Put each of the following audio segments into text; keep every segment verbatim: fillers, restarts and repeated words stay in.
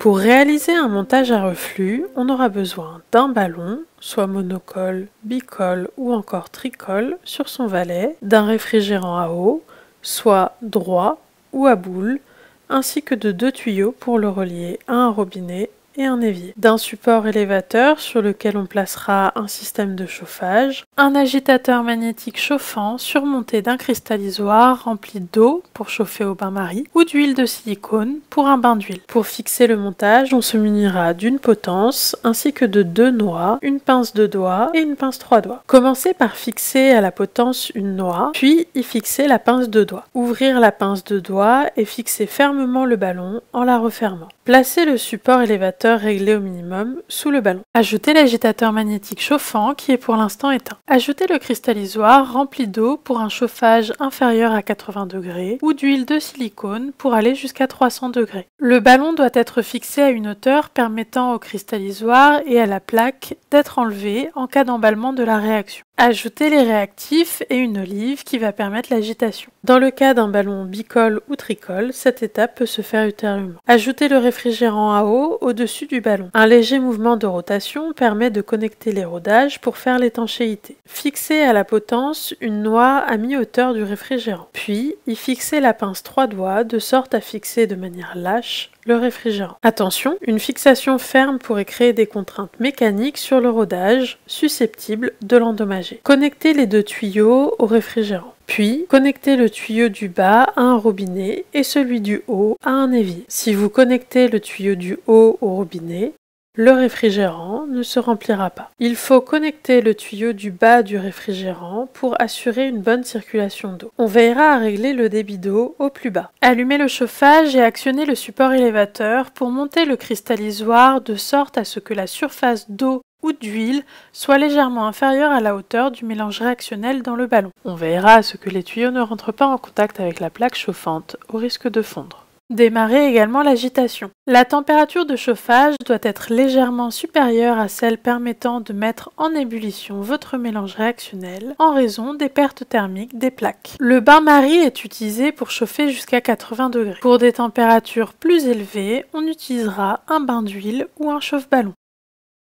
Pour réaliser un montage à reflux, on aura besoin d'un ballon, soit monocolle, bicolle ou encore tricolle sur son valet, d'un réfrigérant à eau, soit droit ou à boule, ainsi que de deux tuyaux pour le relier à un robinet et un évier, d'un support élévateur sur lequel on placera un système de chauffage, un agitateur magnétique chauffant surmonté d'un cristallisoir rempli d'eau pour chauffer au bain-marie ou d'huile de silicone pour un bain d'huile. Pour fixer le montage, on se munira d'une potence ainsi que de deux noix, une pince deux doigts et une pince trois doigts. Commencez par fixer à la potence une noix, puis y fixer la pince deux doigts. Ouvrir la pince deux doigts et fixer fermement le ballon en la refermant. Placez le support élévateur réglé au minimum sous le ballon. Ajoutez l'agitateur magnétique chauffant qui est pour l'instant éteint. Ajoutez le cristallisoir rempli d'eau pour un chauffage inférieur à quatre-vingts degrés ou d'huile de silicone pour aller jusqu'à trois cents degrés. Le ballon doit être fixé à une hauteur permettant au cristallisoir et à la plaque d'être enlevé en cas d'emballement de la réaction. Ajoutez les réactifs et une olive qui va permettre l'agitation. Dans le cas d'un ballon bicolle ou tricolle, cette étape peut se faire ultérieurement. Ajoutez le réfrigérant à eau au-dessus du ballon. Un léger mouvement de rotation permet de connecter les rodages pour faire l'étanchéité. Fixez à la potence une noix à mi-hauteur du réfrigérant. Puis, y fixez la pince trois doigts de sorte à fixer de manière lâche le réfrigérant. Attention, une fixation ferme pourrait créer des contraintes mécaniques sur le rodage susceptibles de l'endommager. Connectez les deux tuyaux au réfrigérant. Puis, connectez le tuyau du bas à un robinet et celui du haut à un évier. Si vous connectez le tuyau du haut au robinet, le réfrigérant ne se remplira pas. Il faut connecter le tuyau du bas du réfrigérant pour assurer une bonne circulation d'eau. On veillera à régler le débit d'eau au plus bas. Allumez le chauffage et actionnez le support élévateur pour monter le cristallisoir de sorte à ce que la surface d'eau ou d'huile soit légèrement inférieure à la hauteur du mélange réactionnel dans le ballon. On veillera à ce que les tuyaux ne rentrent pas en contact avec la plaque chauffante au risque de fondre. Démarrez également l'agitation. La température de chauffage doit être légèrement supérieure à celle permettant de mettre en ébullition votre mélange réactionnel en raison des pertes thermiques des plaques. Le bain-marie est utilisé pour chauffer jusqu'à quatre-vingts degrés. Pour des températures plus élevées, on utilisera un bain d'huile ou un chauffe-ballon.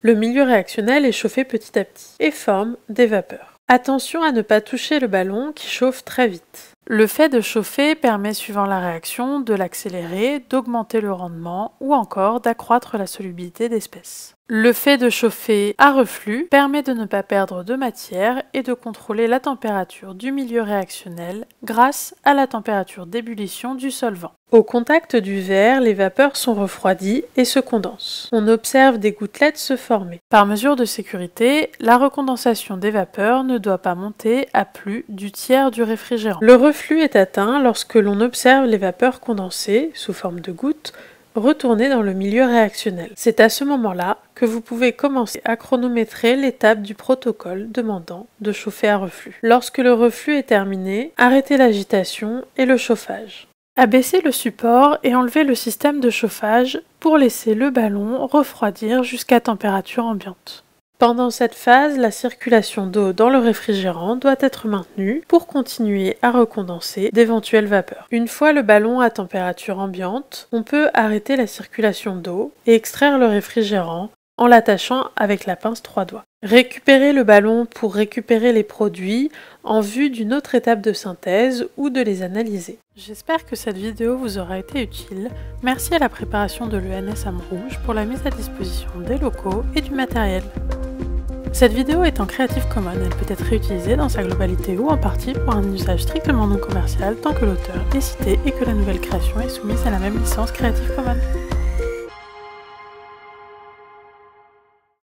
Le milieu réactionnel est chauffé petit à petit et forme des vapeurs. Attention à ne pas toucher le ballon qui chauffe très vite. Le fait de chauffer permet, suivant la réaction, de l'accélérer, d'augmenter le rendement ou encore d'accroître la solubilité d'espèces. Le fait de chauffer à reflux permet de ne pas perdre de matière et de contrôler la température du milieu réactionnel grâce à la température d'ébullition du solvant. Au contact du verre, les vapeurs sont refroidies et se condensent. On observe des gouttelettes se former. Par mesure de sécurité, la recondensation des vapeurs ne doit pas monter à plus du tiers du réfrigérant. Le reflux est atteint lorsque l'on observe les vapeurs condensées, sous forme de gouttes, retourner dans le milieu réactionnel. C'est à ce moment-là que vous pouvez commencer à chronométrer l'étape du protocole demandant de chauffer à reflux. Lorsque le reflux est terminé, arrêtez l'agitation et le chauffage. Abaissez le support et enlevez le système de chauffage pour laisser le ballon refroidir jusqu'à température ambiante. Pendant cette phase, la circulation d'eau dans le réfrigérant doit être maintenue pour continuer à recondenser d'éventuelles vapeurs. Une fois le ballon à température ambiante, on peut arrêter la circulation d'eau et extraire le réfrigérant en l'attachant avec la pince trois doigts. Récupérez le ballon pour récupérer les produits en vue d'une autre étape de synthèse ou de les analyser. J'espère que cette vidéo vous aura été utile. Merci à la préparation de l'E N S Amourouge pour la mise à disposition des locaux et du matériel. Cette vidéo est en Creative Commons, elle peut être réutilisée dans sa globalité ou en partie pour un usage strictement non commercial tant que l'auteur est cité et que la nouvelle création est soumise à la même licence Creative Commons.